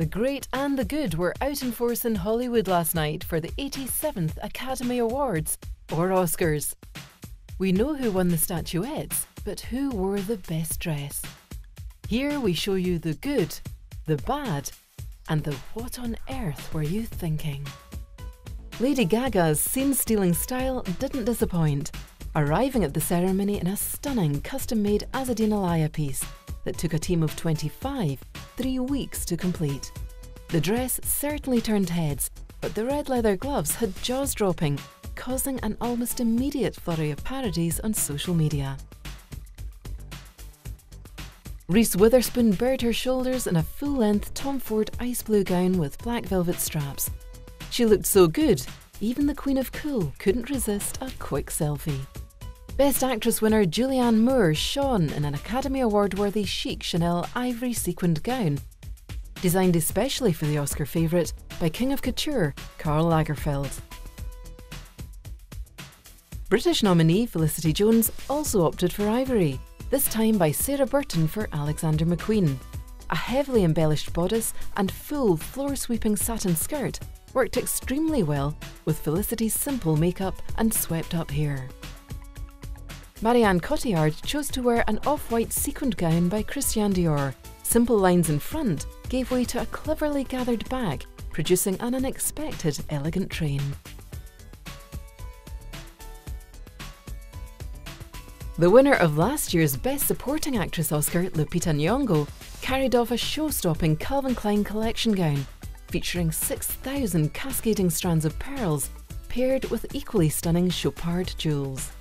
The great and the good were out in force in Hollywood last night for the 87th Academy Awards, or Oscars. We know who won the statuettes, but who wore the best dress? Here we show you the good, the bad, and the what on earth were you thinking? Lady Gaga's scene-stealing style didn't disappoint, arriving at the ceremony in a stunning custom-made Azzedine Alaïa piece that took a team of 25 3 weeks to complete. The dress certainly turned heads, but the red leather gloves had jaws dropping, causing an almost immediate flurry of parodies on social media. Reese Witherspoon bared her shoulders in a full-length Tom Ford ice blue gown with black velvet straps. She looked so good, even the Queen of Cool couldn't resist a quick selfie. Best Actress winner Julianne Moore shone in an Academy Award-worthy chic Chanel ivory sequined gown, designed especially for the Oscar favourite by King of Couture, Karl Lagerfeld. British nominee Felicity Jones also opted for ivory, this time by Sarah Burton for Alexander McQueen. A heavily embellished bodice and full floor-sweeping satin skirt worked extremely well with Felicity's simple makeup and swept-up hair. Marion Cotillard chose to wear an off-white sequined gown by Christian Dior. Simple lines in front gave way to a cleverly gathered back, producing an unexpected elegant train. The winner of last year's Best Supporting Actress Oscar, Lupita Nyong'o, carried off a show-stopping Calvin Klein collection gown, featuring 6,000 cascading strands of pearls paired with equally stunning Chopard jewels.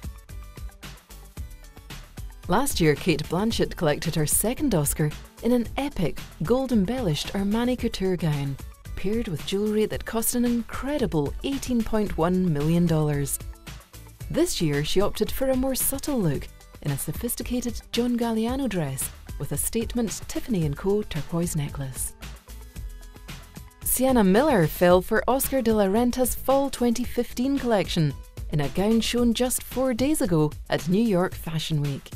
Last year, Cate Blanchett collected her second Oscar in an epic, gold-embellished Armani Couture gown, paired with jewellery that cost an incredible $18.1 million. This year, she opted for a more subtle look in a sophisticated John Galliano dress with a statement Tiffany & Co. turquoise necklace. Sienna Miller fell for Oscar de la Renta's Fall 2015 collection in a gown shown just 4 days ago at New York Fashion Week.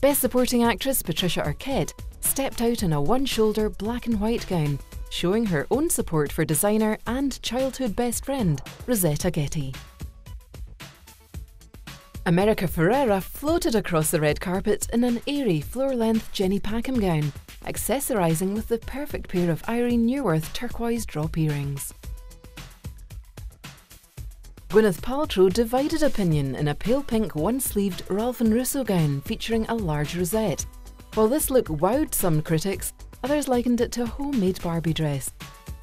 Best Supporting Actress Patricia Arquette stepped out in a one-shoulder black and white gown, showing her own support for designer and childhood best friend Rosetta Getty. America Ferrera floated across the red carpet in an airy floor-length Jenny Packham gown, accessorising with the perfect pair of Irene Neuwirth turquoise drop earrings. Gwyneth Paltrow divided opinion in a pale pink one-sleeved Ralph and Russo gown featuring a large rosette. While this look wowed some critics, others likened it to a homemade Barbie dress.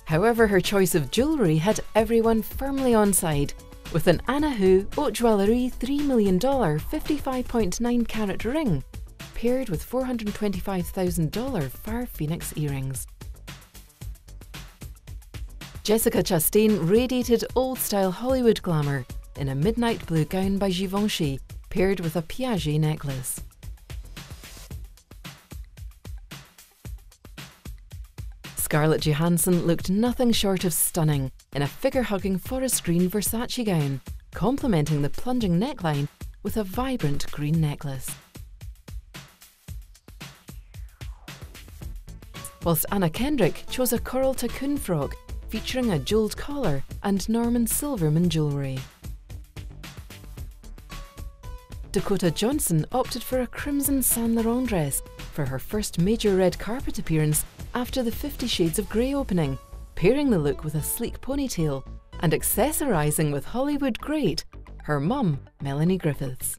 However, her choice of jewellery had everyone firmly on side, with an Anna Hu Haute Joaillerie $3 million 55.9 carat ring, paired with $425,000 Far Phoenix earrings. Jessica Chastain radiated old-style Hollywood glamour in a midnight blue gown by Givenchy, paired with a Piaget necklace. Scarlett Johansson looked nothing short of stunning in a figure-hugging forest green Versace gown, complementing the plunging neckline with a vibrant green necklace. Whilst Anna Kendrick chose a coral takoon frock featuring a jewelled collar and Norman Silverman jewellery. Dakota Johnson opted for a crimson Saint Laurent dress for her first major red carpet appearance after the 50 Shades of Grey opening, pairing the look with a sleek ponytail and accessorising with Hollywood great, her mum, Melanie Griffiths.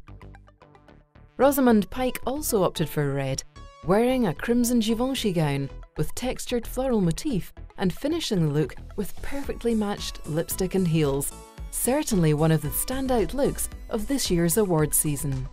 Rosamund Pike also opted for red, wearing a crimson Givenchy gown with textured floral motif and finishing the look with perfectly matched lipstick and heels, certainly one of the standout looks of this year's awards season.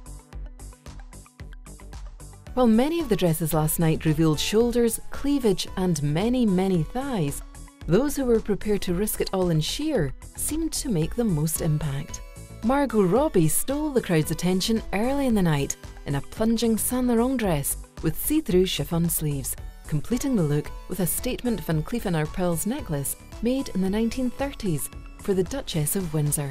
While many of the dresses last night revealed shoulders, cleavage and many, many thighs, those who were prepared to risk it all in sheer seemed to make the most impact. Margot Robbie stole the crowd's attention early in the night in a plunging Saint Laurent dress with see-through chiffon sleeves, completing the look with a statement Van Cleef & Arpels necklace made in the 1930s for the Duchess of Windsor.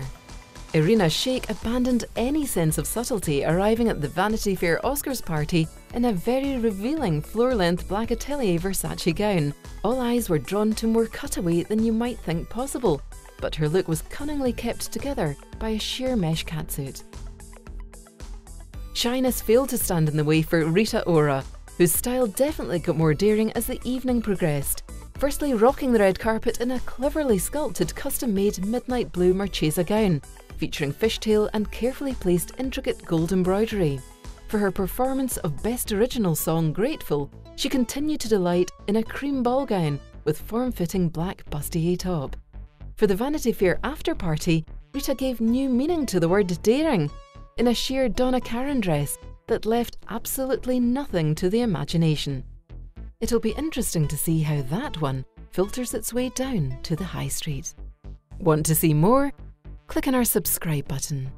Irina Shayk abandoned any sense of subtlety, arriving at the Vanity Fair Oscars party in a very revealing floor-length black atelier Versace gown. All eyes were drawn to more cutaway than you might think possible, but her look was cunningly kept together by a sheer mesh catsuit. Shyness failed to stand in the way for Rita Ora, whose style definitely got more daring as the evening progressed, firstly rocking the red carpet in a cleverly sculpted custom-made midnight blue Marchesa gown, featuring fishtail and carefully placed intricate gold embroidery. For her performance of Best Original Song Grateful, she continued to delight in a cream ball gown with form-fitting black bustier top. For the Vanity Fair after-party, Rita gave new meaning to the word daring, in a sheer Donna Karan dress that left absolutely nothing to the imagination. It'll be interesting to see how that one filters its way down to the high street. Want to see more? Click on our subscribe button.